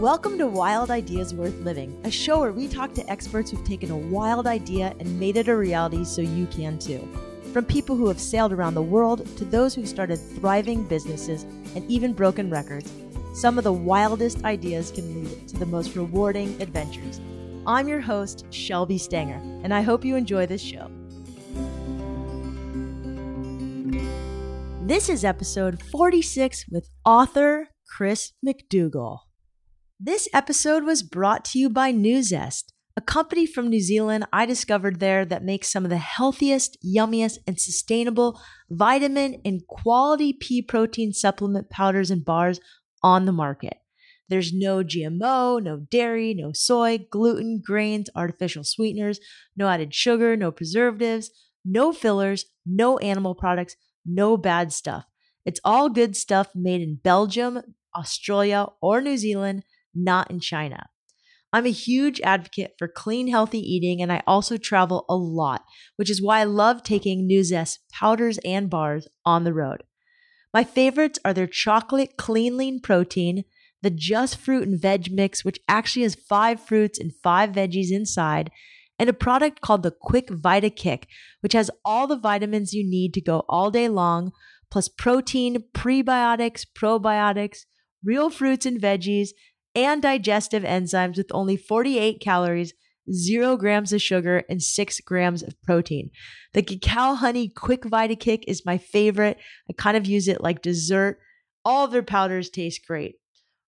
Welcome to Wild Ideas Worth Living, a show where we talk to experts who've taken a wild idea and made it a reality so you can too. From people who have sailed around the world to those who've started thriving businesses and even broken records, some of the wildest ideas can lead to the most rewarding adventures. I'm your host, Shelby Stanger, and I hope you enjoy this show. This is episode 46 with author Chris McDougall. This episode was brought to you by Nuzest, a company from New Zealand I discovered there that makes some of the healthiest, yummiest, and sustainable vitamin and quality pea protein supplement powders and bars on the market. There's no GMO, no dairy, no soy, gluten, grains, artificial sweeteners, no added sugar, no preservatives, no fillers, no animal products, no bad stuff. It's all good stuff made in Belgium, Australia, or New Zealand, not in China. I'm a huge advocate for clean, healthy eating, and I also travel a lot, which is why I love taking Nuzest powders and bars on the road. My favorites are their chocolate clean lean protein, the just fruit and veg mix, which actually has 5 fruits and 5 veggies inside, and a product called the Quick Vita Kick, which has all the vitamins you need to go all day long, plus protein, prebiotics, probiotics, real fruits and veggies, and digestive enzymes with only 48 calories, 0 grams of sugar, and 6 grams of protein. The cacao honey Quick Vita Kick is my favorite. I kind of use it like dessert. All of their powders taste great.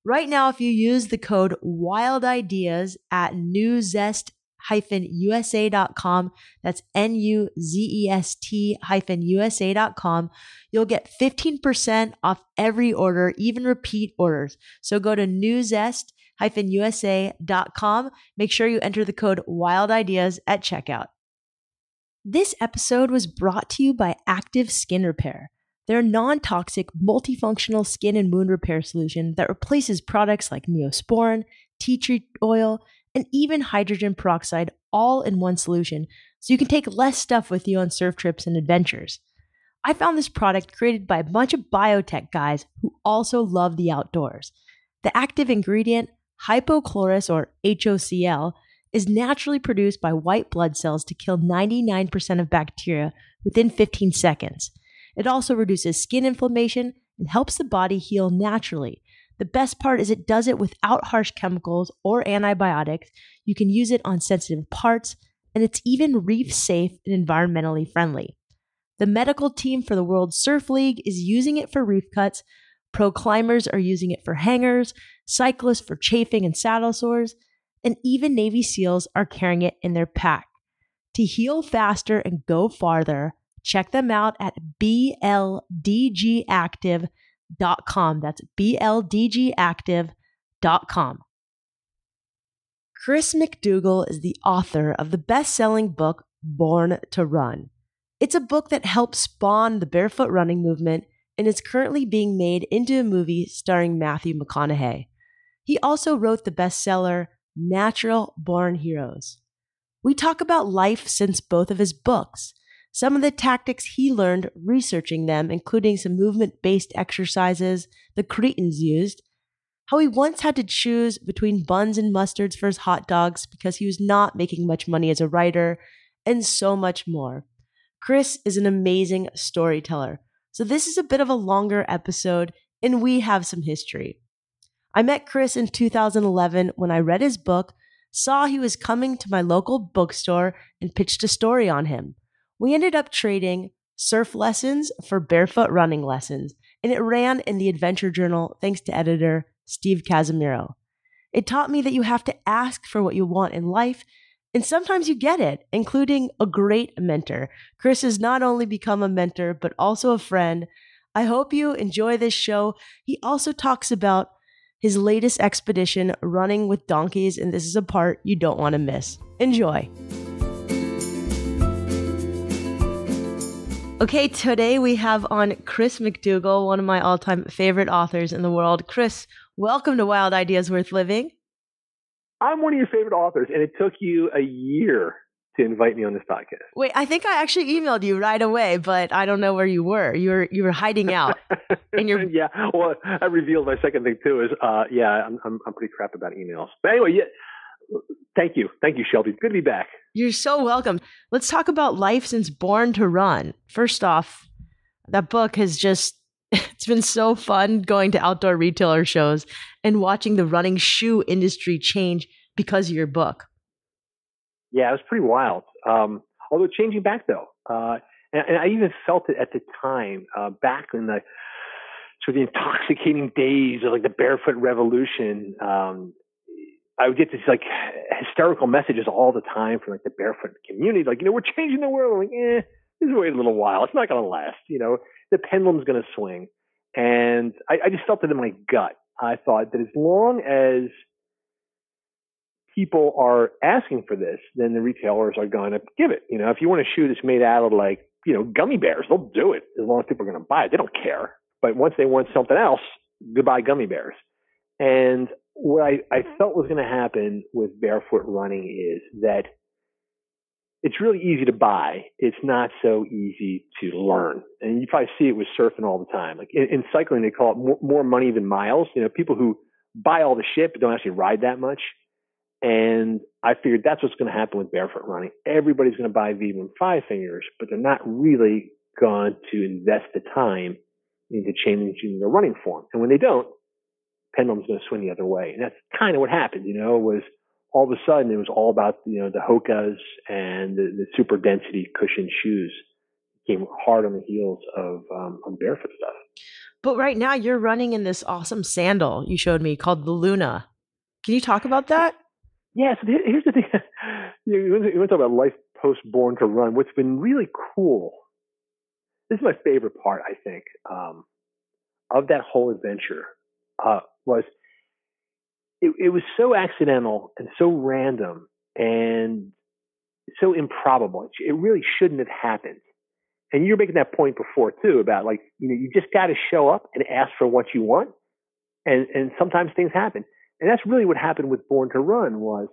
Right now, if you use the code WILDIDEAS at nuzest-usa.com, that's NUZEST-USA.com, you'll get 15% off every order, even repeat orders. So go to nuzest-usa.com. Make sure you enter the code WILDIDEAS at checkout. This episode was brought to you by Active Skin Repair. Their non-toxic, multifunctional skin and wound repair solution that replaces products like Neosporin, tea tree oil, and even hydrogen peroxide all in one solution, so you can take less stuff with you on surf trips and adventures. I found this product created by a bunch of biotech guys who also love the outdoors. The active ingredient, hypochlorous or HOCl, is naturally produced by white blood cells to kill 99% of bacteria within 15 seconds. It also reduces skin inflammation and helps the body heal naturally. The best part is it does it without harsh chemicals or antibiotics. You can use it on sensitive parts, and it's even reef safe and environmentally friendly. The medical team for the World Surf League is using it for reef cuts. Pro climbers are using it for hangers, cyclists for chafing and saddle sores, and even Navy SEALs are carrying it in their pack. To heal faster and go farther, check them out at bldgactive.com. That's bldgactive.com. Chris McDougall is the author of the best-selling book, Born to Run. It's a book that helped spawn the barefoot running movement and is currently being made into a movie starring Matthew McConaughey. He also wrote the bestseller, Natural Born Heroes. We talk about life since both of his books, some of the tactics he learned researching them, including some movement-based exercises the Cretans used, how he once had to choose between buns and mustards for his hot dogs because he was not making much money as a writer, and so much more. Chris is an amazing storyteller, so this is a bit of a longer episode, and we have some history. I met Chris in 2011 when I read his book, saw he was coming to my local bookstore, and pitched a story on him. We ended up trading surf lessons for barefoot running lessons, and it ran in the Adventure Journal thanks to editor Steve Casimiro. It taught me that you have to ask for what you want in life, and sometimes you get it, including a great mentor. Chris has not only become a mentor, but also a friend. I hope you enjoy this show. He also talks about his latest expedition, running with donkeys, and this is a part you don't want to miss. Enjoy. Okay, today we have on Chris McDougall, one of my all-time favorite authors in the world. Chris, welcome to Wild Ideas Worth Living. I'm one of your favorite authors, and it took you a year to invite me on this podcast. Wait, I think I actually emailed you right away, but I don't know where you were. You were hiding out. And you're yeah. Well, I revealed my second thing too. Is I'm pretty crap about emails. But anyway, yeah. Thank you, Shelby. Good to be back. You're so welcome. Let's talk about life since Born to Run. First off, that book has just. It's been so fun going to outdoor retailer shows and watching the running shoe industry change because of your book. Yeah, it was pretty wild. Although changing back though. And I even felt it at the time, back in the sort of the intoxicating days of like the barefoot revolution. I would get this like hysterical messages all the time from like the barefoot community. Like, you know, we're changing the world. I'm like, this is wait a little while. It's not going to last, you know. The pendulum's going to swing. And I just felt it in my gut. I thought that as long as people are asking for this, then the retailers are going to give it. You know, if you want a shoe that's made out of like, you know, gummy bears, they'll do it as long as people are going to buy it. They don't care. But once they want something else, goodbye gummy bears. And what I felt was going to happen with barefoot running is that it's really easy to buy. It's not so easy to learn. And you probably see it with surfing all the time. Like in cycling, they call it more money than miles. You know, people who buy all the shit but don't actually ride that much. And I figured that's what's going to happen with barefoot running. Everybody's going to buy Vibram 5 Fingers, but they're not really going to invest the time into changing their running form. And when they don't, pendulum's going to swing the other way. And that's kind of what happened, you know, was all of a sudden it was all about, you know, the HOCAs and the super density cushioned shoes came hard on the heels of barefoot stuff. But right now you're running in this awesome sandal you showed me called the Luna. Can you talk about that? Yeah. So here's the thing. You want to talk about life post Born to Run. What's been really cool. This is my favorite part, I think, of that whole adventure, was it was so accidental and so random and so improbable. It really shouldn't have happened. And you're making that point before too about like, you know, you just got to show up and ask for what you want. And sometimes things happen. And that's really what happened with Born to Run was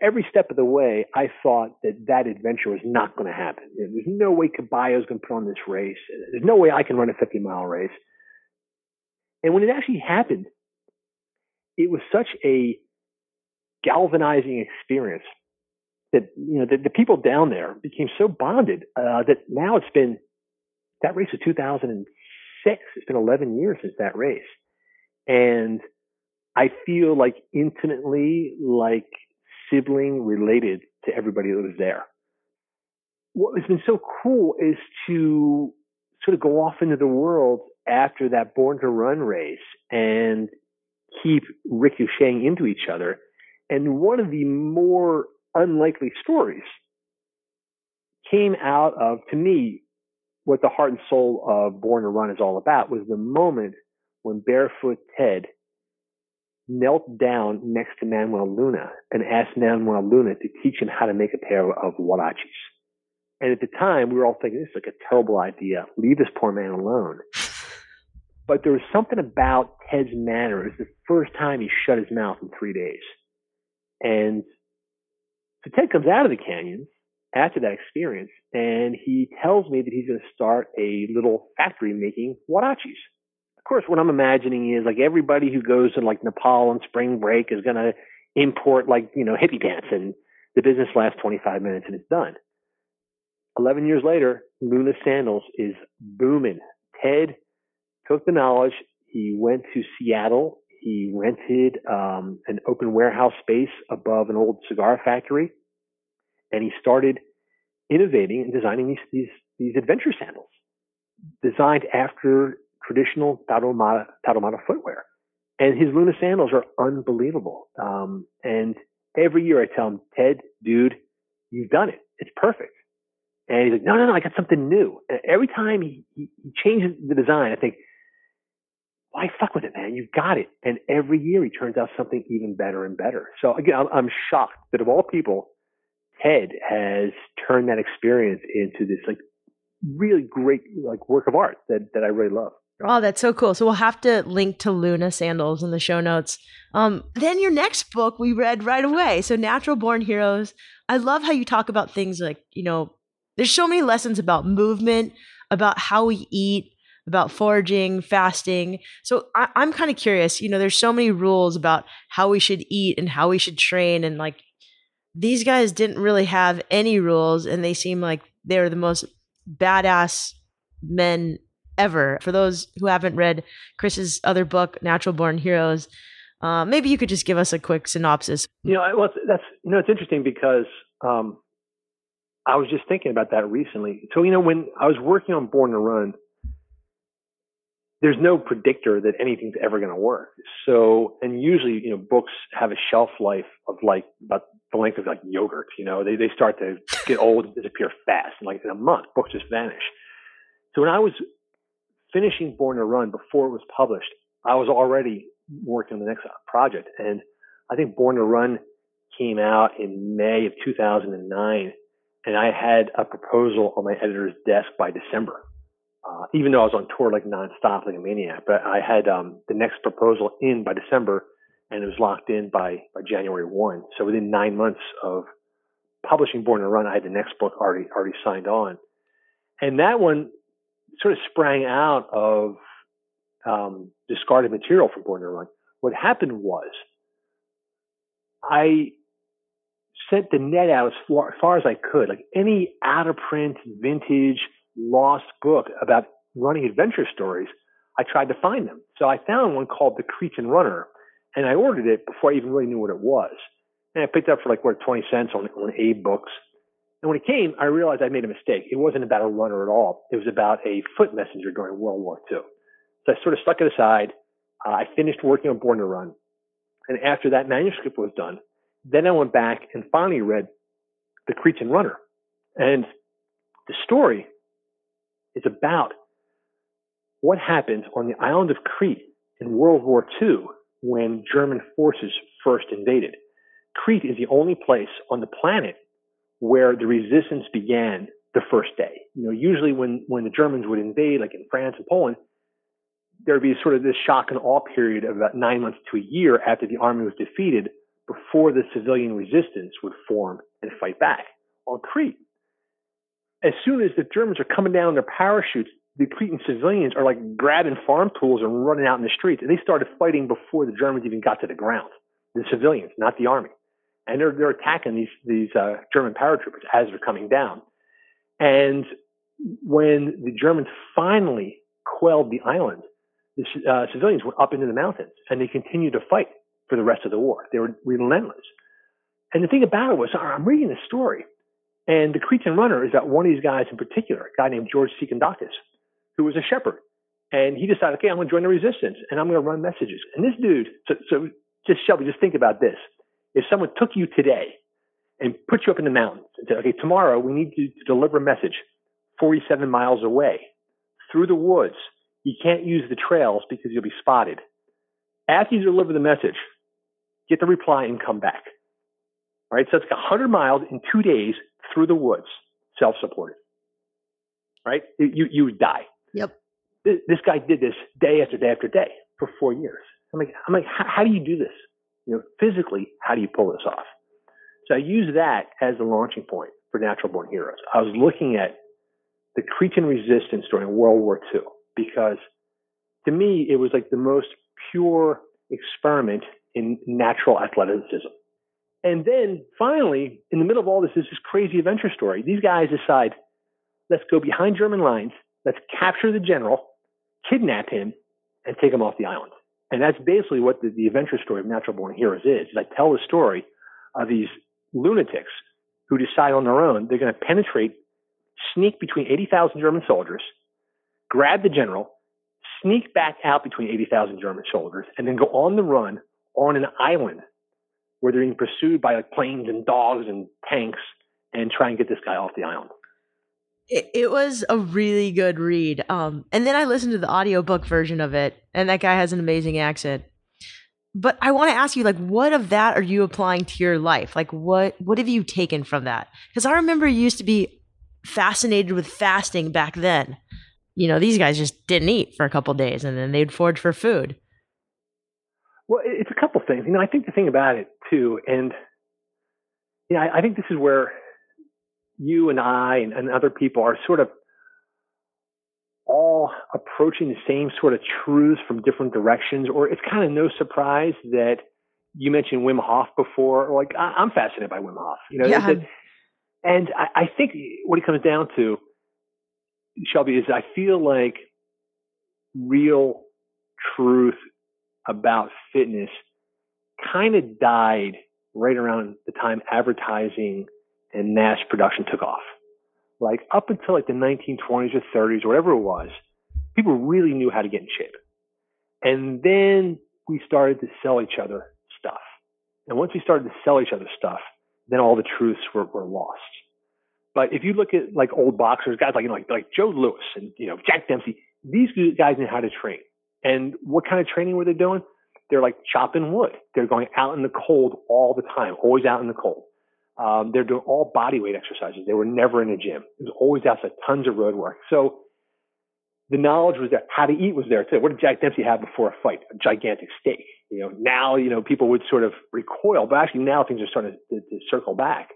every step of the way, I thought that adventure was not going to happen. You know, there's no way Caballo's going to put on this race. There's no way I can run a 50-mile race. And when it actually happened, it was such a galvanizing experience that, you know, the people down there became so bonded that now it's been – that race was 2006. It's been 11 years since that race. And I feel like intimately like sibling related to everybody that was there. What has been so cool is to sort of go off into the world after that Born to Run race and keep ricocheting into each other. And one of the more unlikely stories came out of, to me, what the heart and soul of Born to Run is all about was the moment when Barefoot Ted knelt down next to Manuel Luna and asked Manuel Luna to teach him how to make a pair of huaraches. And at the time, we were all thinking, this is like a terrible idea. Leave this poor man alone. But there was something about Ted's manner. It was the first time he shut his mouth in 3 days. And so Ted comes out of the canyon after that experience, and he tells me that he's going to start a little factory making huaraches. Of course, what I'm imagining is like everybody who goes to like Nepal on spring break is going to import like, you know, hippie pants, and the business lasts 25 minutes and it's done. 11 years later, Luna Sandals is booming. Ted took the knowledge. He went to Seattle. He rented an open warehouse space above an old cigar factory, and he started innovating and designing these adventure sandals designed after traditional Tarahumara footwear. And his Luna sandals are unbelievable. And every year I tell him, Ted, dude, you've done it. It's perfect. And he's like, no, I got something new. And every time he changes the design, I think, why fuck with it, man? You've got it. And every year he turns out something even better and better. So again, I'm shocked that of all people, Ted has turned that experience into this like really great like work of art that I really love. Oh, that's so cool. So we'll have to link to Luna Sandals in the show notes. Then your next book we read right away. So Natural Born Heroes. I love how you talk about things like, you know, there's so many lessons about movement, about how we eat, about foraging, fasting. So I'm kind of curious, you know, there's so many rules about how we should eat and how we should train. And like, these guys didn't really have any rules, and they seem like they're the most badass men ever. For those who haven't read Chris's other book, Natural Born Heroes, maybe you could just give us a quick synopsis. You know, it's interesting because I was just thinking about that recently. So, you know, when I was working on Born to Run, there's no predictor that anything's ever going to work. So, and usually, you know, books have a shelf life of like about the length of like yogurt. You know, they start to get old and disappear fast. And like in a month, books just vanish. So when I was finishing Born to Run before it was published, I was already working on the next project. And I think Born to Run came out in May of 2009. And I had a proposal on my editor's desk by December. Even though I was on tour like nonstop, like a maniac, but I had the next proposal in by December, and it was locked in by January 1. So within 9 months of publishing Born to Run, I had the next book already signed on, and that one sort of sprang out of discarded material from Born to Run. What happened was I sent the net out as far as I could, like any out of print vintage lost book about running adventure stories. I tried to find them. So I found one called The Cretan Runner, and I ordered it before I even really knew what it was. And I picked it up for like $0.20 on Abe Books. And when it came, I realized I made a mistake. It wasn't about a runner at all. It was about a foot messenger during World War II. So I sort of stuck it aside. I finished working on Born to Run. And after that manuscript was done, then I went back and finally read The Cretan Runner. And the story is about what happened on the island of Crete in World War II when German forces first invaded. Crete is the only place on the planet where the resistance began the first day. You know, usually when the Germans would invade, like in France and Poland, there would be sort of this shock and awe period of about 9 months to a year after the army was defeated before the civilian resistance would form and fight back. On Crete, as soon as the Germans are coming down in their parachutes, the Cretan civilians are like grabbing farm tools and running out in the streets. And they started fighting before the Germans even got to the ground. The civilians, not the army. And they're attacking these German paratroopers as they're coming down. And when the Germans finally quelled the island, the civilians went up into the mountains and they continued to fight for the rest of the war. They were relentless. And the thing about it was, I'm reading this story, and The Cretan Runner is about one of these guys in particular, a guy named George Psychoundakis, who was a shepherd. And he decided, okay, I'm going to join the resistance, and I'm going to run messages. And this dude, so just Shelby, just think about this. If someone took you today and put you up in the mountains and said, okay, tomorrow we need you to deliver a message 47 miles away through the woods. You can't use the trails because you'll be spotted. After you deliver the message, get the reply and come back. All right, so it's like 100 miles in 2 days through the woods, self-supported, right? You would die. Yep. This guy did this day after day after day for 4 years. I'm like, how do you do this? You know, physically, how do you pull this off? So I use that as the launching point for Natural Born Heroes. I was looking at the Cretan resistance during World War II because, to me, it was like the most pure experiment in natural athleticism. And then finally, in the middle of all this is this crazy adventure story. These guys decide, let's go behind German lines, let's capture the general, kidnap him, and take him off the island. And that's basically what the adventure story of Natural Born Heroes is. I tell the story of these lunatics who decide on their own they're going to penetrate, sneak between 80,000 German soldiers, grab the general, sneak back out between 80,000 German soldiers, and then go on the run on an island where they're being pursued by like planes and dogs and tanks and try and get this guy off the island. It was a really good read. And then I listened to the audiobook version of it, and that guy has an amazing accent. But I want to ask you, like, what of that are you applying to your life? Like, what have you taken from that? Because I remember you used to be fascinated with fasting back then. you know, these guys just didn't eat for a couple of days and then they'd forage for food. Well, it's a couple things. You know, I think the thing about it too, and you know, I think this is where you and I and other people are sort of all approaching the same sort of truths from different directions, or it's kind of no surprise that you mentioned Wim Hof before. Like, I'm fascinated by Wim Hof, you know, and I think what it comes down to, Shelby, is I feel like real truth about fitness kind of died right around the time advertising and mass production took off. Like up until like the 1920s or 30s or whatever it was, people really knew how to get in shape. And then we started to sell each other stuff. And once we started to sell each other stuff, then all the truths were lost. But if you look at like old boxers, guys like, you know, like Joe Louis and, you know, Jack Dempsey, these guys knew how to train. And what kind of training were they doing? They're like chopping wood. They're going out in the cold all the time, always out in the cold. They're doing all body weight exercises. They were never in a gym. It was always outside, tons of road work. So the knowledge was there. How to eat was there too. What did Jack Dempsey have before a fight? A gigantic steak. You know, now, you know, people would sort of recoil, but actually now things are starting to circle back.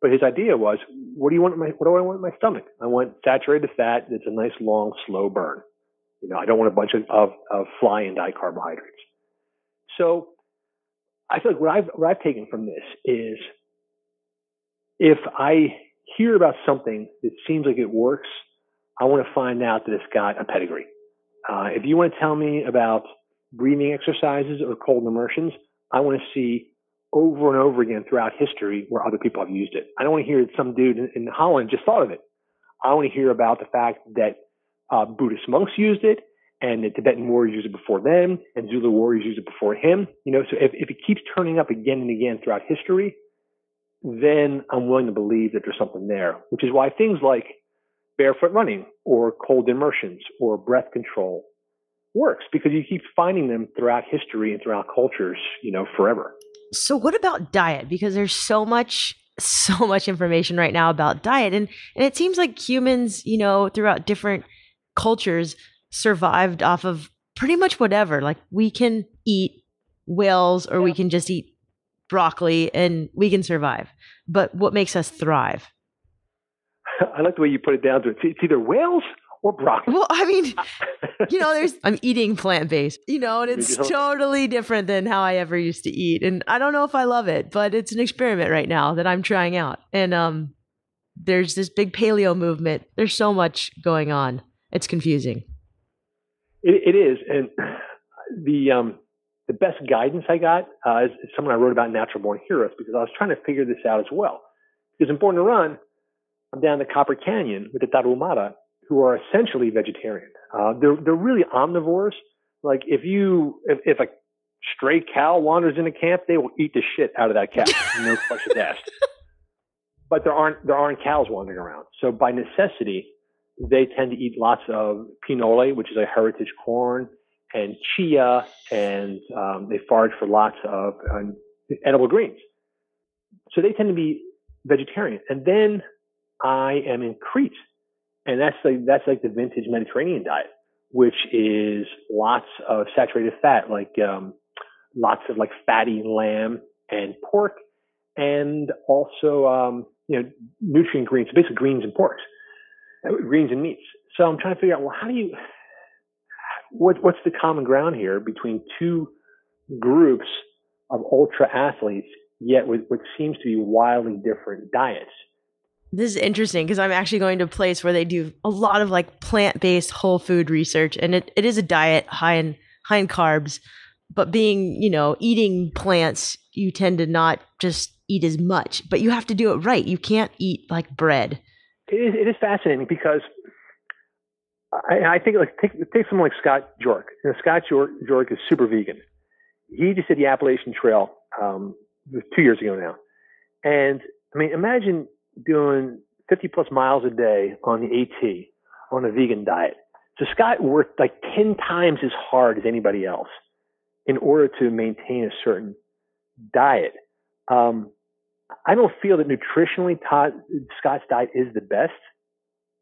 But his idea was, what do I want in my stomach? I want saturated fat. That's a nice, long, slow burn. You know, I don't want a bunch of fly and die carbohydrates. So I feel like what I've taken from this is, if I hear about something that seems like it works, I want to find out that it's got a pedigree. If you want to tell me about breathing exercises or cold immersions, I want to see over and over again throughout history where other people have used it. I don't want to hear that some dude in Holland just thought of it. I want to hear about the fact that Buddhist monks used it, and the Tibetan warriors used it before them, and Zulu warriors used it before him. You know, so if it keeps turning up again and again throughout history, then I'm willing to believe that there's something there, which is why things like barefoot running or cold immersions or breath control works, because you keep finding them throughout history and throughout cultures, you know, forever. So what about diet? Because there's so much information right now about diet. And it seems like humans, you know, throughout different cultures survived off of pretty much whatever. Like we can eat whales or we can just eat broccoli and we can survive. But what makes us thrive? I like the way you put it down to it. It's either whales or broccoli. Well, I mean, you know, I'm eating plant-based, you know, and it's totally different than how I ever used to eat. And I don't know if I love it, but it's an experiment right now that I'm trying out. And there's this big paleo movement. There's so much going on. It's confusing. It is. And the best guidance I got is someone I wrote about in Natural Born Heroes, because I was trying to figure this out as well. Because in Born to Run, I'm down the Copper Canyon with the Tarahumara, who are essentially vegetarian. They're really omnivores. Like if a stray cow wanders into camp, they will eat the shit out of that cow. No questions asked. But there aren't cows wandering around. So by necessity, they tend to eat lots of pinole, which is a heritage corn, and chia, and they forage for lots of edible greens. So they tend to be vegetarian. And then I am in Crete, and that's like the vintage Mediterranean diet, which is lots of saturated fat, like lots of like fatty lamb and pork, and also you know, nutrient greens, so basically greens and porks, greens and meats. So I'm trying to figure out, well, what's the common ground here between two groups of ultra athletes, yet with what seems to be wildly different diets? This is interesting, because I'm actually going to a place where they do a lot of like plant-based whole food research, and it is a diet high in carbs, but being, you know, eating plants, you tend to not just eat as much, but you have to do it right. You can't eat like bread. It is fascinating, because I think like take someone like Scott Jurek. You know, Scott Jurek is super vegan. He just did the Appalachian Trail 2 years ago now, and I mean, imagine doing 50 plus miles a day on the AT on a vegan diet. So Scott worked like 10 times as hard as anybody else in order to maintain a certain diet. I don't feel that nutritionally Scott's diet is the best,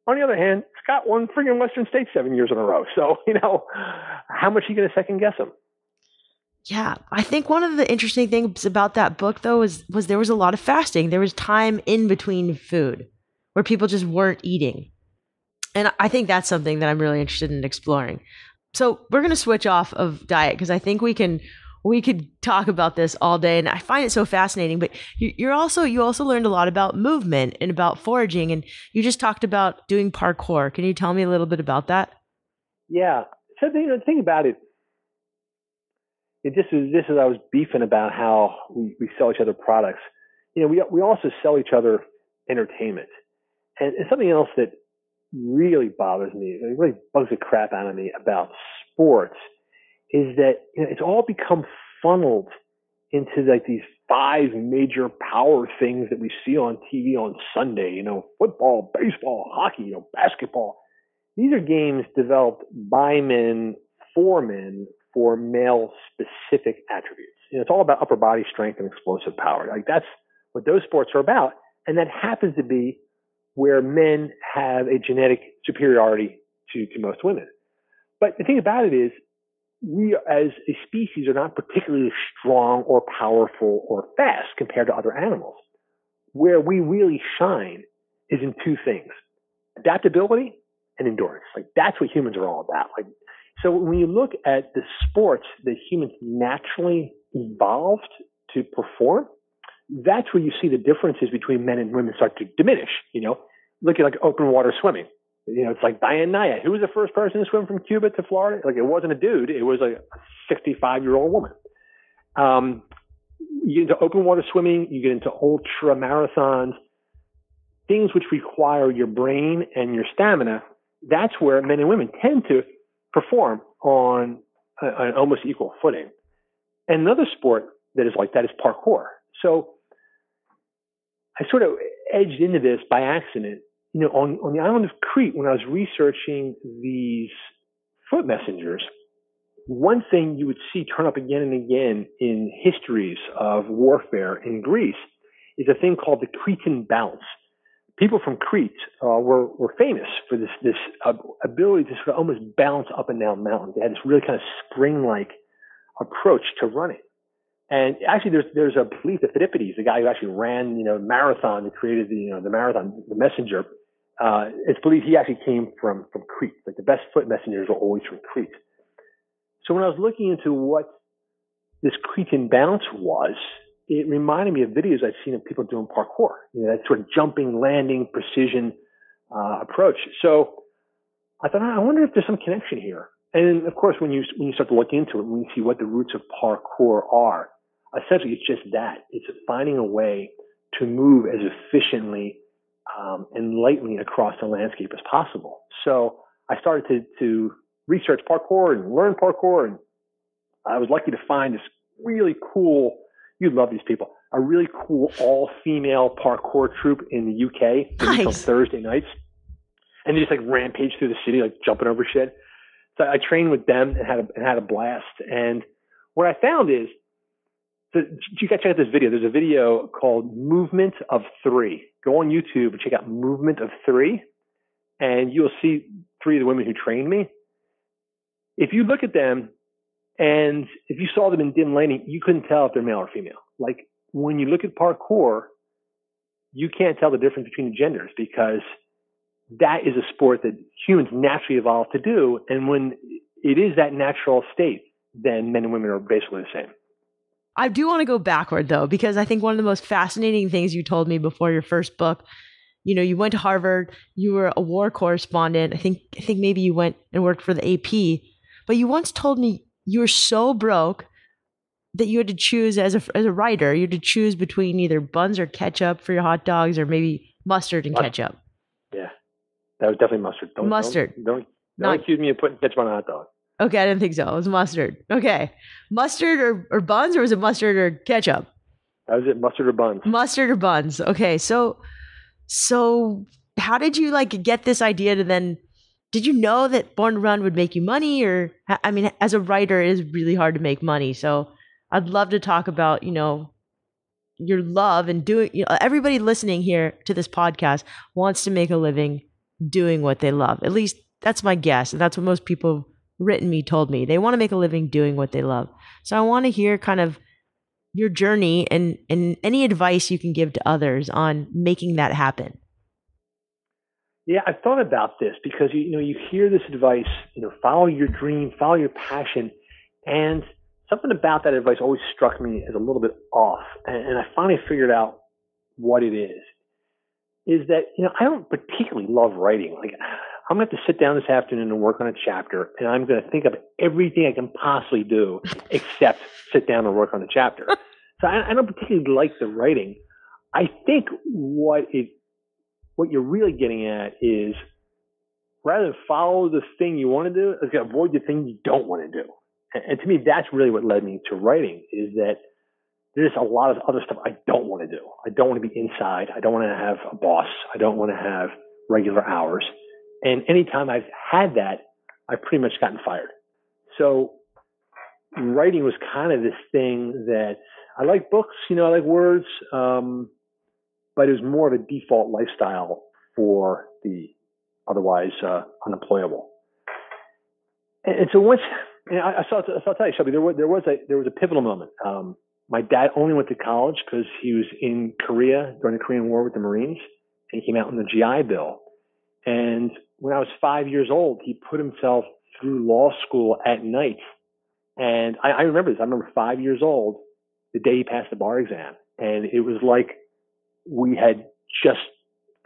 On the other hand, Scott won friggin' Western States 7 years in a row. So, you know, how much are you going to second guess him? Yeah. I think one of the interesting things about that book, though, was there was a lot of fasting. There was time in between food where people just weren't eating. And I think that's something that I'm really interested in exploring. So we're going to switch off of diet because I think we could talk about this all day. And I find it so fascinating, but you also learned a lot about movement and about foraging. And you just talked about doing parkour. Can you tell me a little bit about that? Yeah. So the thing about it, this is I was beefing about how we sell each other products. You know, we also sell each other entertainment. And something else that really bothers me, it really bugs the crap out of me about sports, is that, you know, it's all become funneled into like these five major power things that we see on TV on Sunday, you know, football, baseball, hockey, you know, basketball. These are games developed by men for men for male specific attributes. You know, it's all about upper body strength and explosive power. Like that's what those sports are about. And that happens to be where men have a genetic superiority to most women. But the thing about it is, we as a species are not particularly strong or powerful or fast compared to other animals. Where we really shine is in two things: adaptability and endurance. Like that's what humans are all about. Like, so when you look at the sports that humans naturally evolved to perform, that's where you see the differences between men and women start to diminish. You know, look at like open water swimming. You know, it's like Diane Naya. Who was the first person to swim from Cuba to Florida? Like, it wasn't a dude. It was like a 65-year-old woman. You get into open water swimming. You get into ultra marathons, things which require your brain and your stamina. That's where men and women tend to perform on an almost equal footing. And another sport that is like that is parkour. So I sort of edged into this by accident, you know, on the island of Crete, when I was researching these foot messengers. One thing you would see turn up again and again in histories of warfare in Greece is a thing called the Cretan bounce. People from Crete were famous for this ability to sort of almost bounce up and down mountains. They had this really kind of spring-like approach to running. And actually, there's a belief that Phidippides, the guy who actually ran, you know, marathon and created the marathon, the messenger, it's believed he actually came from Crete. Like the best foot messengers were always from Crete. So when I was looking into what this Cretan bounce was, it reminded me of videos I'd seen of people doing parkour, you know, that sort of jumping, landing, precision approach. So I thought, I wonder if there's some connection here. And of course, when you start to look into it, when you see what the roots of parkour are, essentially, it's just that. It's finding a way to move as efficiently and lightly across the landscape as possible. So I started to research parkour and learn parkour. And I was lucky to find this really cool, you'd love these people, a really cool all-female parkour troupe in the UK. Nice. On Thursday nights. And they just like rampage through the city, like jumping over shit. So I trained with them and had a blast. And what I found is, so you got to check out this video. There's a video called Movement of Three. Go on YouTube and check out Movement of Three, and you'll see three of the women who trained me. If you look at them and if you saw them in dim lighting, you couldn't tell if they're male or female. Like when you look at parkour, you can't tell the difference between the genders because that is a sport that humans naturally evolved to do. And when it is that natural state, then men and women are basically the same. I do want to go backward, though, because I think one of the most fascinating things you told me before your first book, you know, you went to Harvard, you were a war correspondent. I think maybe you went and worked for the AP, but you once told me you were so broke that you had to choose as a writer, you had to choose between either buns or ketchup for your hot dogs or maybe mustard and ketchup. Yeah, that was definitely mustard. Mustard. Don't accuse me of putting ketchup on a hot dog. Okay, I didn't think so. It was mustard. Okay. Mustard or buns, or was it mustard or ketchup? That was it, mustard or buns. Mustard or buns. Okay. So how did you like get this idea to then, did you know that Born to Run would make you money? Or, I mean, as a writer, it is really hard to make money. So I'd love to talk about, you know, your love and doing, you know, everybody listening here to this podcast wants to make a living doing what they love. At least that's my guess. And that's what most people have written me, told me. They want to make a living doing what they love. So I want to hear kind of your journey and any advice you can give to others on making that happen. Yeah, I've thought about this because, you hear this advice, follow your dream, follow your passion. And something about that advice always struck me as a little bit off. And I finally figured out what it is that, I don't particularly love writing. Like, I'm going to have to sit down this afternoon and work on a chapter, and I'm going to think of everything I can possibly do except sit down and work on a chapter. So I don't particularly like the writing. I think what you're really getting at is, rather than follow the thing you want to do, it's going to avoid the thing you don't want to do. And to me, that's really what led me to writing, is that there's a lot of other stuff I don't want to do. I don't want to be inside. I don't want to have a boss. I don't want to have regular hours. And anytime I've had that, I've pretty much gotten fired. So writing was kind of this thing that I like books, I like words, but it was more of a default lifestyle for the otherwise unemployable. And so once I tell you, Shelby, there was a pivotal moment. My dad only went to college because he was in Korea during the Korean War with the Marines, and he came out on the GI Bill. And when I was 5 years old, he put himself through law school at night. And I remember this. I remember 5 years old, the day he passed the bar exam. And it was like we had just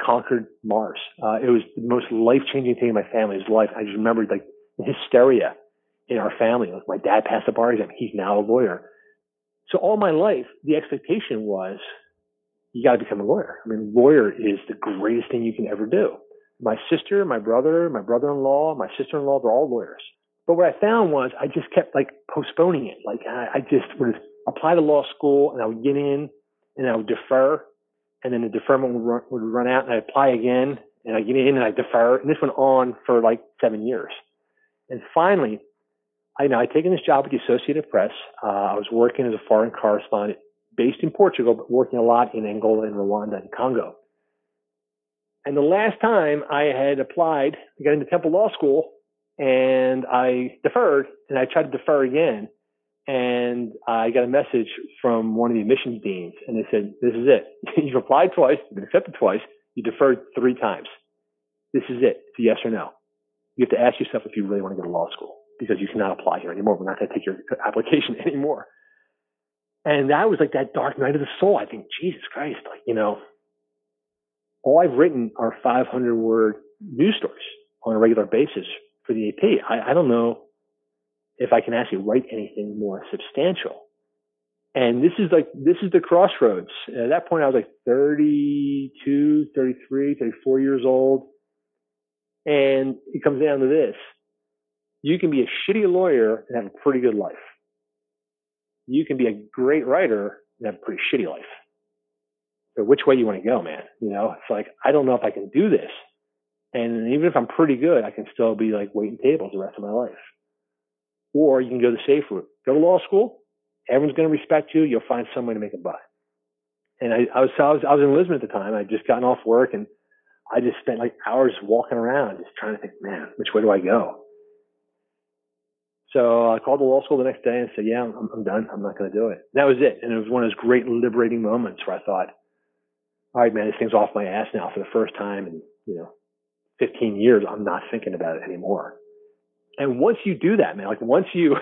conquered Mars. It was the most life-changing thing in my family's life. I just remembered like hysteria in our family. Like, my dad passed the bar exam. He's now a lawyer. So all my life, the expectation was, you got to become a lawyer. I mean, lawyer is the greatest thing you can ever do. My sister, my brother-in-law, my sister-in-law, they're all lawyers. But what I found was I just kept like postponing it. Like I just would apply to law school and I would get in and I would defer. And then the deferment would run out and I'd apply again and I'd get in and I'd defer. And this went on for like 7 years. And finally, I'd taken this job with the Associated Press. I was working as a foreign correspondent based in Portugal, but working a lot in Angola and Rwanda and Congo. And the last time I had applied, I got into Temple Law School and I deferred and I tried to defer again. And I got a message from one of the admissions deans and they said, this is it. You've applied twice, you've been accepted twice, you deferred three times. This is it. It's a yes or no. You have to ask yourself if you really want to go to law school because you cannot apply here anymore. We're not going to take your application anymore. And that was like that dark night of the soul. I think, Jesus Christ, all I've written are 500-word news stories on a regular basis for the AP. I don't know if I can actually write anything more substantial. And this is the crossroads. And at that point, I was like 32, 33, 34 years old. And it comes down to this. You can be a shitty lawyer and have a pretty good life. You can be a great writer and have a pretty shitty life. So which way you want to go, man? It's like, I don't know if I can do this. And even if I'm pretty good, I can still be like waiting tables the rest of my life. Or you can go the safe route. Go to law school. Everyone's going to respect you. You'll find some way to make a buck. And I was in Lisbon at the time. I'd just gotten off work and I just spent like hours walking around just trying to think, man, which way do I go? So I called the law school the next day and said, yeah, I'm done. I'm not going to do it. And that was it. And it was one of those great liberating moments where I thought, all right, man, this thing's off my ass now for the first time in, 15 years. I'm not thinking about it anymore. And once you do that, man, like once you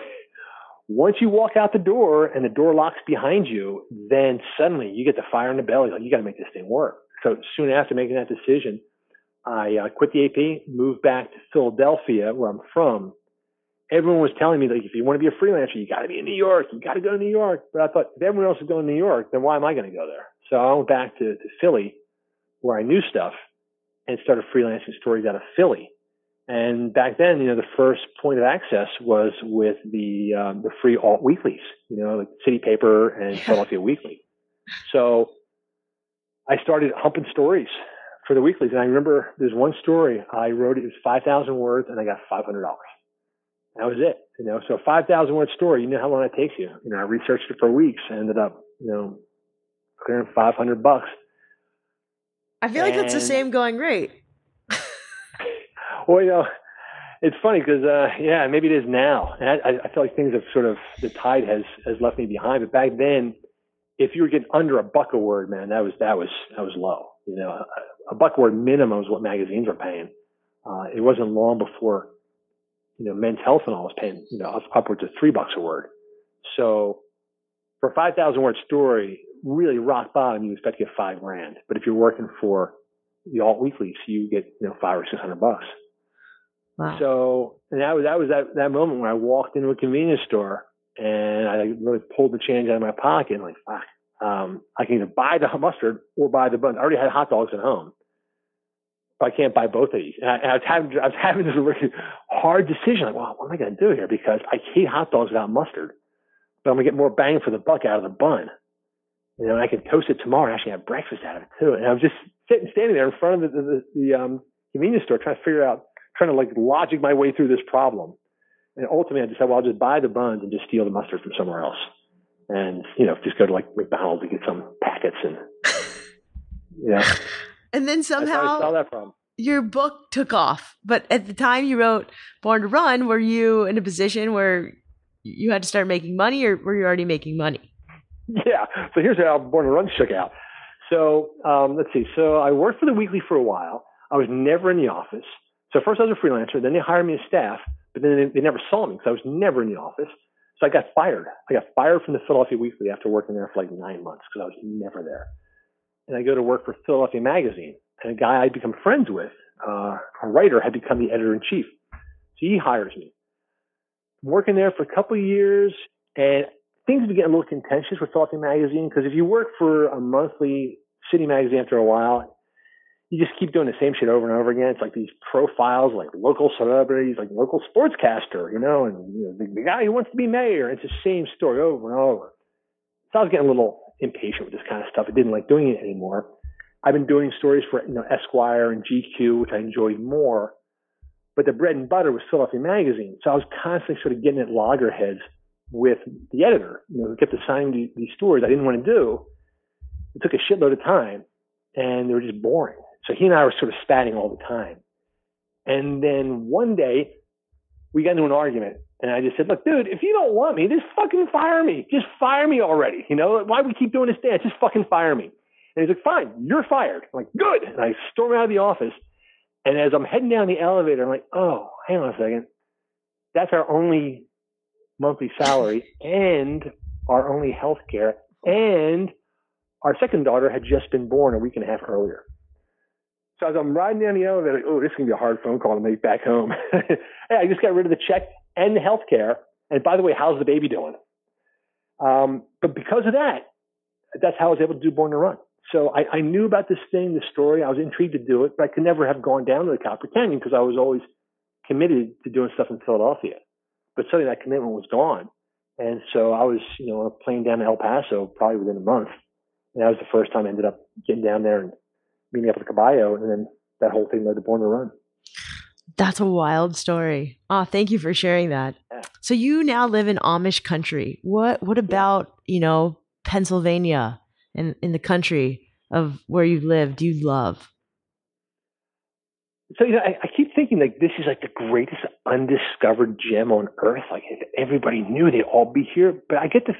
walk out the door and the door locks behind you, then suddenly you get the fire in the belly. Like, you got to make this thing work. So soon after making that decision, I quit the AP, moved back to Philadelphia, where I'm from. Everyone was telling me, like, if you want to be a freelancer, you got to be in New York. You got to go to New York. But I thought, if everyone else is going to New York, then why am I going to go there? So I went back to Philly, where I knew stuff, and started freelancing stories out of Philly. And back then, the first point of access was with the free alt weeklies, like City Paper and Philadelphia Weekly. So I started humping stories for the weeklies. And I remember there's one story I wrote. It was 5,000 words, and I got $500. That was it. So a 5,000-word story, how long that takes you. I researched it for weeks. I ended up, clearing $500. I feel like that's the same going rate. Well, you know, it's funny because, yeah, maybe it is now. And I feel like things have sort of, the tide has left me behind. But back then, if you were getting under a buck a word, man, that was low. You know, a buck a word minimum is what magazines were paying. It wasn't long before, you know, Men's Health and all was paying, you know, upwards of $3 a word. So for a 5,000 word story, really rock bottom, you expect to get $5,000. But if you're working for the alt weeklies, you get, you know, $500 or $600. Wow. So, and that was that moment when I walked into a convenience store and I really pulled the change out of my pocket and like, fuck, I can either buy the mustard or buy the bun. I already had hot dogs at home. I can't buy both of these. And I was having this really hard decision. Like, well, what am I going to do here? Because I hate hot dogs without mustard, but I'm going to get more bang for the buck out of the bun. You know, and I can toast it tomorrow and actually have breakfast out of it too. And I was just standing there in front of the convenience store trying to logic my way through this problem. And ultimately I decided, well, I'll just buy the buns and just steal the mustard from somewhere else. And, you know, just go to like McDonald's and get some packets and, you know. And then somehow your book took off. But at the time you wrote Born to Run, were you in a position where you had to start making money, or were you already making money? Yeah. So here's how Born to Run shook out. So let's see. So I worked for the weekly for a while. I was never in the office. So first I was a freelancer. Then they hired me as staff. But then they never saw me because I was never in the office. So I got fired. I got fired from the Philadelphia Weekly after working there for like 9 months because I was never there. And I go to work for Philadelphia Magazine, and a guy I'd become friends with, a writer, had become the editor-in-chief. So he hires me. I'm working there for a couple of years, and things began a little contentious with Philadelphia Magazine, because if you work for a monthly city magazine after a while, you just keep doing the same shit over and over again. It's like these profiles, like local celebrities, like local sportscaster, you know, and you know, the guy who wants to be mayor. It's the same story over and over. So I was getting a little impatient with this kind of stuff. I didn't like doing it anymore. I've been doing stories for, you know, Esquire and GQ, which I enjoyed more, but the bread and butter was Philadelphia Magazine. So I was constantly sort of getting at loggerheads with the editor, you know, who kept assigning these stories I didn't want to do. It took a shitload of time and they were just boring. So he and I were sort of spatting all the time. And then one day we got into an argument. And I just said, look, dude, if you don't want me, just fucking fire me. Just fire me already. You know, why do we keep doing this dance? Just fucking fire me. And he's like, fine, you're fired. I'm like, good. And I storm out of the office. And as I'm heading down the elevator, I'm like, oh, hang on a second. That's our only monthly salary and our only health care. And our second daughter had just been born a week and a half earlier. So as I'm riding down the elevator, like, oh, this is going to be a hard phone call to make back home. Hey, I just got rid of the check and healthcare. And by the way, how's the baby doing? But because of that, that's how I was able to do Born to Run. So I knew about this thing, this story. I was intrigued to do it, but I could never have gone down to the Copper Canyon because I was always committed to doing stuff in Philadelphia. But suddenly that commitment was gone. And so I was, you know, on a plane down to El Paso probably within a month. And that was the first time I ended up getting down there and meeting up with Caballo. And then that whole thing led to Born to Run. That's a wild story. Oh, thank you for sharing that. Yeah. So you now live in Amish country. What about, you know, Pennsylvania and in the country of where you live, do you love? So, you know, I keep thinking like this is like the greatest undiscovered gem on earth. Like if everybody knew, they'd all be here. But I get this.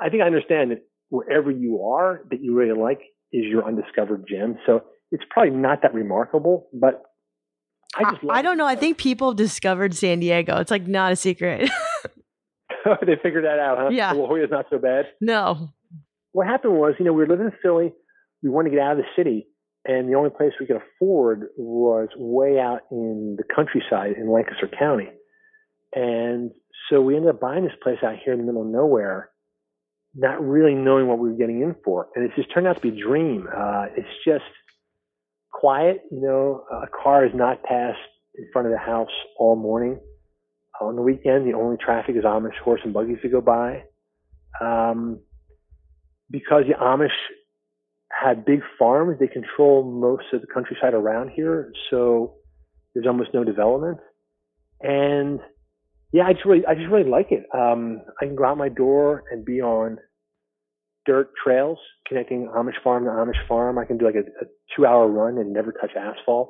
I think I understand that wherever you are that you really like is your undiscovered gem. So it's probably not that remarkable, but I don't know. I think people discovered San Diego. It's like not a secret. They figured that out, huh? Yeah. La Jolla's not so bad. No. What happened was, you know, we were living in Philly. We wanted to get out of the city. And the only place we could afford was way out in the countryside in Lancaster County. And so we ended up buying this place out here in the middle of nowhere, not really knowing what we were getting in for. And it just turned out to be a dream. It's just quiet, you know, a car has not passed in front of the house all morning. On the weekend, the only traffic is Amish horse and buggies that go by. Because the Amish have big farms, they control most of the countryside around here, so there's almost no development. And yeah, I just really like it. I can go out my door and be on dirt trails connecting Amish farm to Amish farm. I can do like a 2-hour run and never touch asphalt.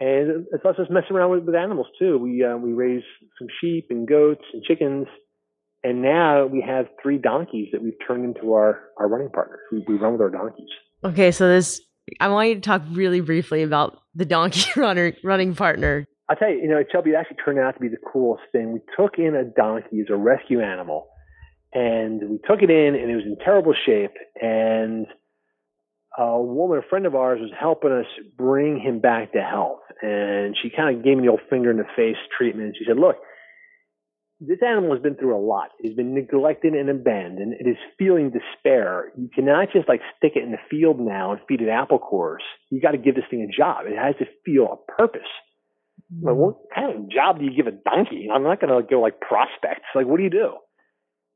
And it's us just messing around with animals too. We raised some sheep and goats and chickens. And now we have 3 donkeys that we've turned into our running partners. We run with our donkeys. Okay, so I want you to talk really briefly about the donkey running partner. I'll tell you, Shelby, it actually turned out to be the coolest thing. We took in a donkey as a rescue animal, and we took it in, and it was in terrible shape. And a woman, a friend of ours, was helping us bring him back to health. And she kind of gave me the old finger in the face treatment. She said, look, this animal has been through a lot. It has been neglected and abandoned. It is feeling despair. You cannot just stick it in the field now and feed it apple cores. You got to give this thing a job. It has to feel a purpose. Like, what kind of job do you give a donkey? I'm not going to go prospects. What do you do?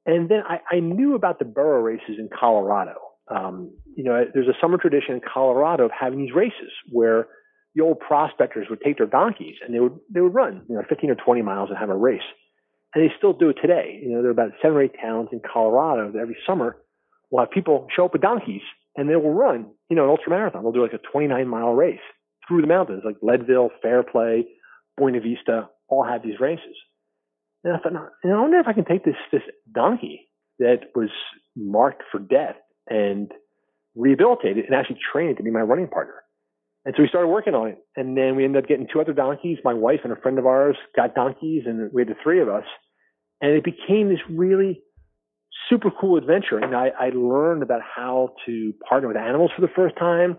And then I knew about the burro races in Colorado. There's a summer tradition in Colorado of having these races where the old prospectors would take their donkeys and they would run, 15 or 20 miles and have a race. And they still do it today. There are about 7 or 8 towns in Colorado that every summer will have people show up with donkeys and they will run, an ultra marathon. They'll do a 29-mile race through the mountains, Leadville, Fairplay, Buena Vista, all have these races. And I thought, I wonder if I can take this donkey that was marked for death and rehabilitate it and actually train it to be my running partner. And so we started working on it. And then we ended up getting 2 other donkeys. My wife and a friend of ours got donkeys, and we had the 3 of us. And it became this really super cool adventure. And I learned about how to partner with animals for the first time.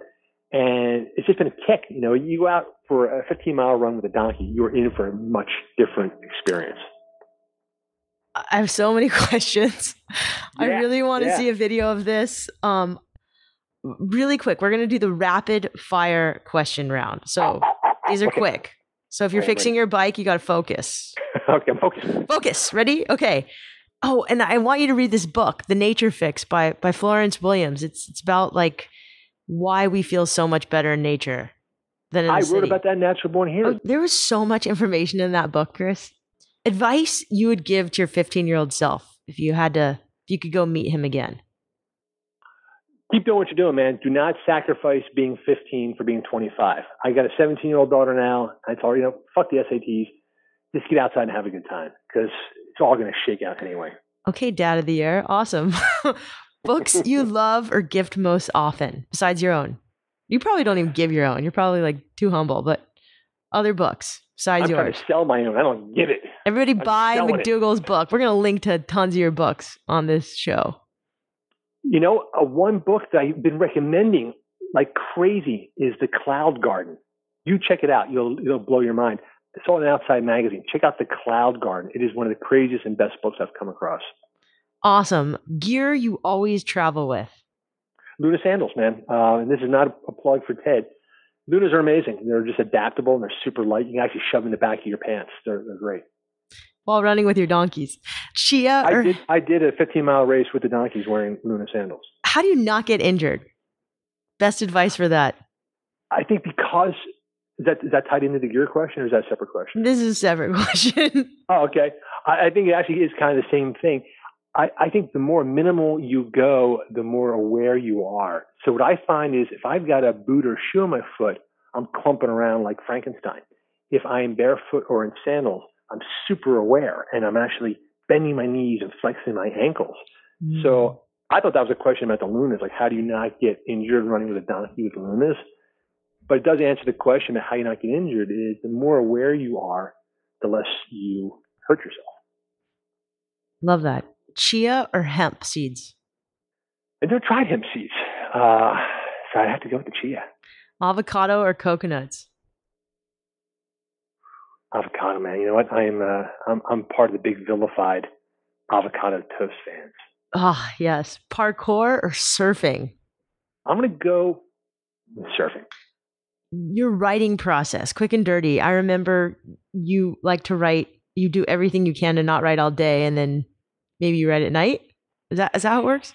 And it's just been a kick. You go out for a 15-mile run with a donkey, you're in for a much different experience. I have so many questions. Yeah, I really want to see a video of this. Really quick, we're going to do the rapid fire question round. So these are quick. So if you're fixing your bike, you got to focus. Okay, I'm focused. Focus. Ready? Okay. Oh, and I want you to read this book, The Nature Fix by Florence Williams. It's about why we feel so much better in nature than in the city. I wrote about that in Natural Born Heroes. Oh, there was so much information in that book, Chris. Advice you would give to your 15-year-old self if you could go meet him again. Keep doing what you're doing, man. Do not sacrifice being 15 for being 25. I got a 17-year-old daughter now. I tell her, fuck the SATs. Just get outside and have a good time because it's all going to shake out anyway. Okay, Dad of the Year. Awesome. Books you love or gift most often besides your own? You probably don't even give your own. You're probably too humble, but other books besides yours. I'm trying to sell my own. I don't give it. Everybody buy McDougall's book. We're going to link to tons of your books on this show. One book that I've been recommending like crazy is The Cloud Garden. You check it out. It'll blow your mind. It's on an outside magazine. Check out The Cloud Garden. It is one of the craziest and best books I've come across. Awesome. Gear you always travel with? Luna Sandals, man. And this is not a plug for Ted. Lunas are amazing. They're just adaptable and they're super light. You can actually shove them in the back of your pants. They're great. While running with your donkeys. I did a 15-mile race with the donkeys wearing Luna Sandals. How do you not get injured? Best advice for that. I think because is that tied into the gear question or is that a separate question? This is a separate question. Oh, okay. I think it actually is kind of the same thing. I think the more minimal you go, the more aware you are. So what I find is if I've got a boot or shoe on my foot, I'm clumping around like Frankenstein. If I am barefoot or in sandals, I'm super aware and I'm actually bending my knees and flexing my ankles. Mm. So I thought that was a question about the Lunas, how do you not get injured running with a donkey with Lunas? But it does answer the question of how you not get injured is the more aware you are, the less you hurt yourself. Love that. Chia or hemp seeds? I've never tried hemp seeds. So I'd have to go with the chia. Avocado or coconuts? Avocado, man. You know what? I'm part of the big vilified avocado toast fans. Ah, oh, yes. Parkour or surfing? I'm going to go with surfing. Your writing process, quick and dirty. I remember you like to write. You do everything you can to not write all day, and then maybe you write at night. Is that how it works?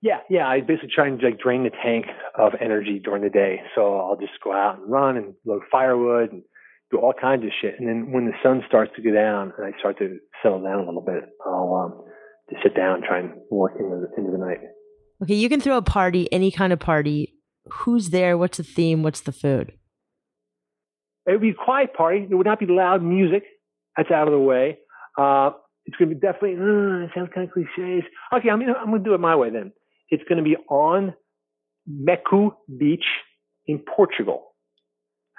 Yeah. I basically try and drain the tank of energy during the day. So I'll just go out and run and load firewood and do all kinds of shit. And then when the sun starts to go down and I start to settle down a little bit, I'll just sit down and try and work into the night. Okay, you can throw a party, any kind of party. Who's there? What's the theme? What's the food? It would be a quiet party. There would not be loud music. That's out of the way. It's going to be definitely, it sounds kind of cliches. Okay, I'm going to do it my way then. It's going to be on Mecu Beach in Portugal.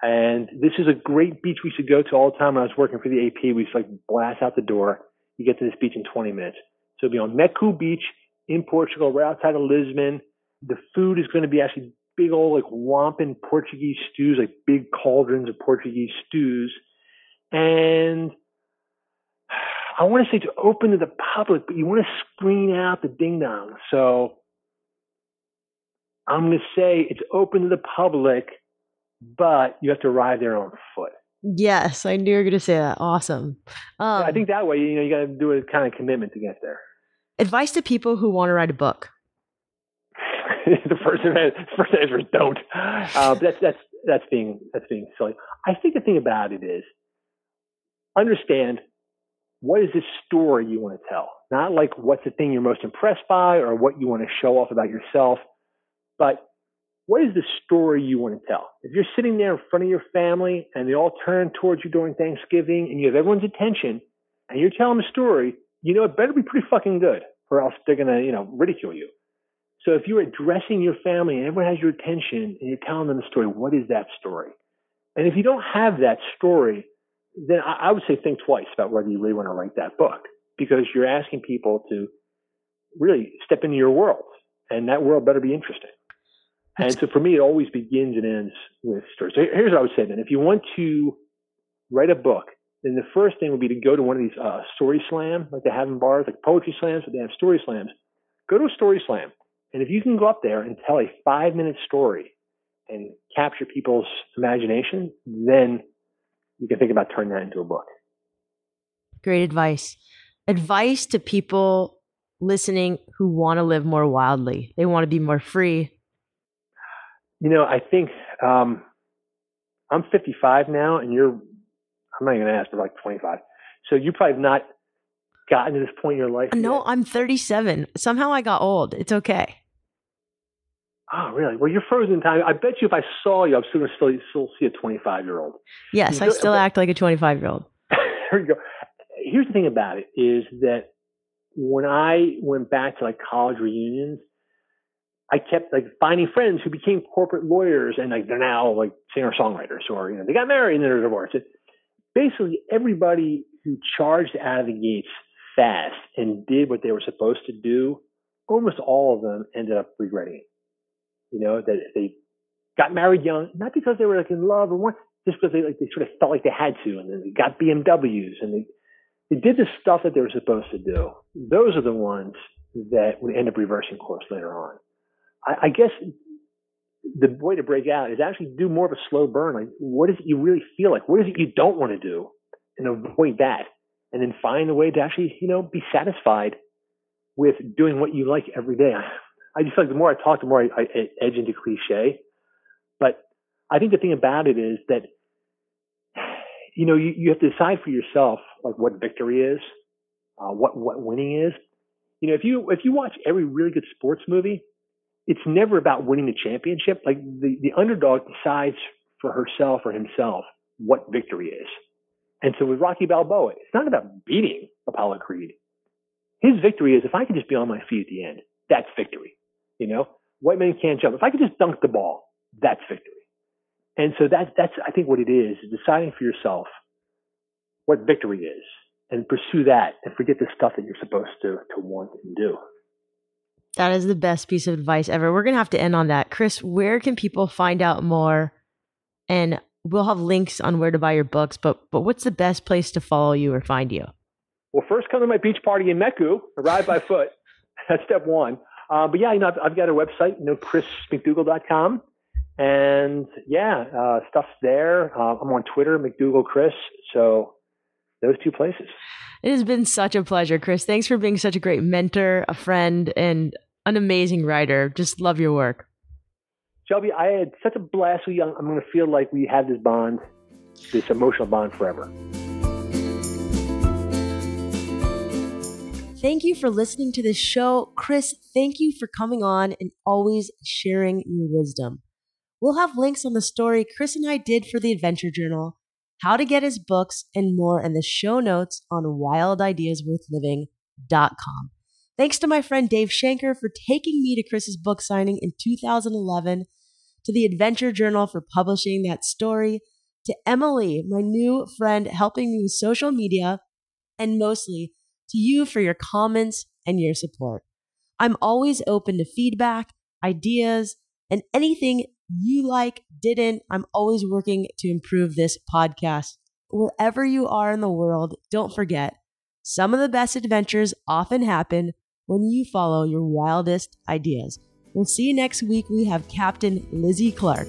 And this is a great beach we should go to all the time. When I was working for the AP, we just like blast out the door. You get to this beach in 20 minutes. So it'll be on Mecu Beach in Portugal, right outside of Lisbon. The food is going to be actually big old like whomping Portuguese stews, like big cauldrons of Portuguese stews. And I want to say to open to the public, but you want to screen out the ding-dong. So I'm going to say it's open to the public, but you have to arrive there on foot. Yes, I knew you were going to say that. Awesome. Yeah, I think that way, you got to do a kind of commitment to get there. Advice to people who want to write a book. The first answer is don't. But that's being silly. I think the thing about it is understand what is this story you want to tell. Not like what's the thing you're most impressed by or what you want to show off about yourself, but what is the story you want to tell? If you're sitting there in front of your family and they all turn towards you during Thanksgiving and you have everyone's attention and you're telling a story, it better be pretty fucking good or else they're going to, ridicule you. So if you're addressing your family and everyone has your attention and you're telling them a story, what is that story? And if you don't have that story, then I would say think twice about whether you really want to write that book because you're asking people to really step into your world and that world better be interesting. And so for me, it always begins and ends with stories. So here's what I would say then. If you want to write a book, then the first thing would be to go to one of these story slams, like they have in bars, like poetry slams, but they have story slams. Go to a story slam. And if you can go up there and tell a 5-minute story and capture people's imagination, then you can think about turning that into a book. Great advice. Advice to people listening who want to live more wildly. They want to be more free. I think I'm 55 now, and I'm not even going to ask, but like 25. So you probably have not gotten to this point in your life. No, yet. I'm 37. Somehow I got old. It's okay. Oh, really? Well, you're frozen in time. I bet you if I saw you, I'm still see a 25-year-old. Yes, I still act like a 25-year-old. There you go. Here's the thing about it is that when I went back to like college reunions, I kept like finding friends who became corporate lawyers and like they're now like singer-songwriters or, they got married and they're divorced. Basically everybody who charged out of the gates fast and did what they were supposed to do, almost all of them ended up regretting it. That they got married young, not because they were like in love or what, just because they sort of felt like they had to, and then they got BMWs and they did the stuff that they were supposed to do. Those are the ones that would end up reversing course later on. I guess the way to break out is actually do more of a slow burn. Like, what is it you really feel like? What is it you don't want to do? And avoid that. And then find a way to actually, be satisfied with doing what you like every day. I just feel like the more I talk, the more I edge into cliche. But I think the thing about it is that, you have to decide for yourself, like, what victory is, what winning is. If you watch every really good sports movie, it's never about winning the championship. Like the underdog decides for herself or himself what victory is. And so with Rocky Balboa, it's not about beating Apollo Creed. His victory is if I can just be on my feet at the end, that's victory. White men can't jump. If I can just dunk the ball, that's victory. And so that's I think what it is deciding for yourself what victory is and pursue that and forget the stuff that you're supposed to want and do. That is the best piece of advice ever. We're going to have to end on that. Chris, where can people find out more? And we'll have links on where to buy your books, but what's the best place to follow you or find you? Well, first come to my beach party in Mecu, arrive by foot. That's step one. But yeah, I've got a website, chrismcdougall.com. And yeah, stuff's there. I'm on Twitter, McDougall Chris. So those two places. It has been such a pleasure, Chris. Thanks for being such a great mentor, a friend, and an amazing writer. Just love your work. Shelby, I had such a blast with you. I'm going to feel like we had this bond, this emotional bond forever. Thank you for listening to this show. Chris, thank you for coming on and always sharing your wisdom. We'll have links on the story Chris and I did for the Adventure Journal, how to get his books, and more in the show notes on wildideasworthliving.com. Thanks to my friend Dave Shanker for taking me to Chris's book signing in 2011, to the Adventure Journal for publishing that story, to Emily, my new friend, helping me with social media, and mostly to you for your comments and your support. I'm always open to feedback, ideas, and anything you like, didn't. I'm always working to improve this podcast. Wherever you are in the world, don't forget, some of the best adventures often happen when you follow your wildest ideas. We'll see you next week. We have Captain Lizzie Clark.